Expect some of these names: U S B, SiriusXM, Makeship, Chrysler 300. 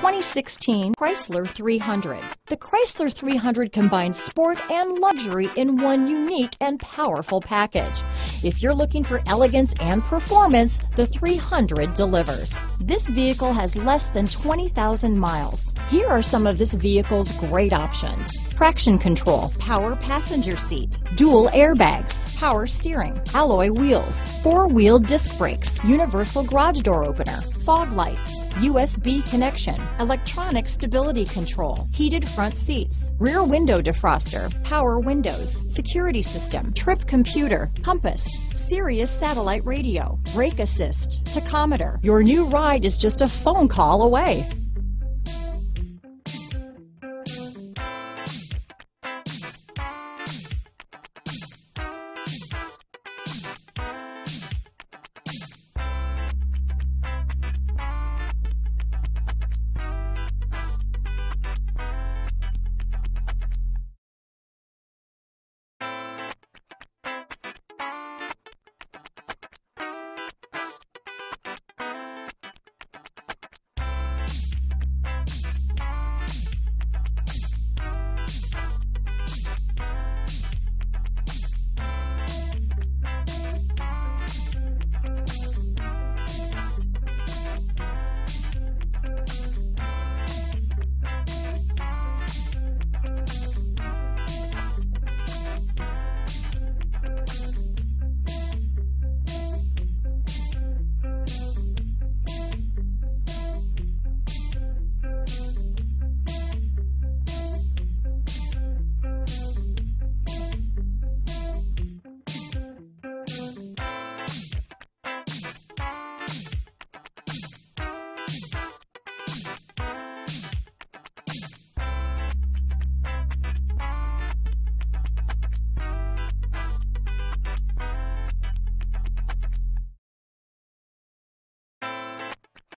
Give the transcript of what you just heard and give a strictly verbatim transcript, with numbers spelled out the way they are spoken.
twenty sixteen Chrysler three hundred. The Chrysler three hundred combines sport and luxury in one unique and powerful package. If you're looking for elegance and performance, the three hundred delivers. This vehicle has less than twenty thousand miles. Here are some of this vehicle's great options: traction control, power passenger seat, dual airbags, power steering, alloy wheels, four-wheel disc brakes, universal garage door opener, fog lights, U S B connection, electronic stability control, heated front seats, rear window defroster, power windows, security system, trip computer, compass, Sirius satellite radio, brake assist, tachometer. Your new ride is just a phone call away.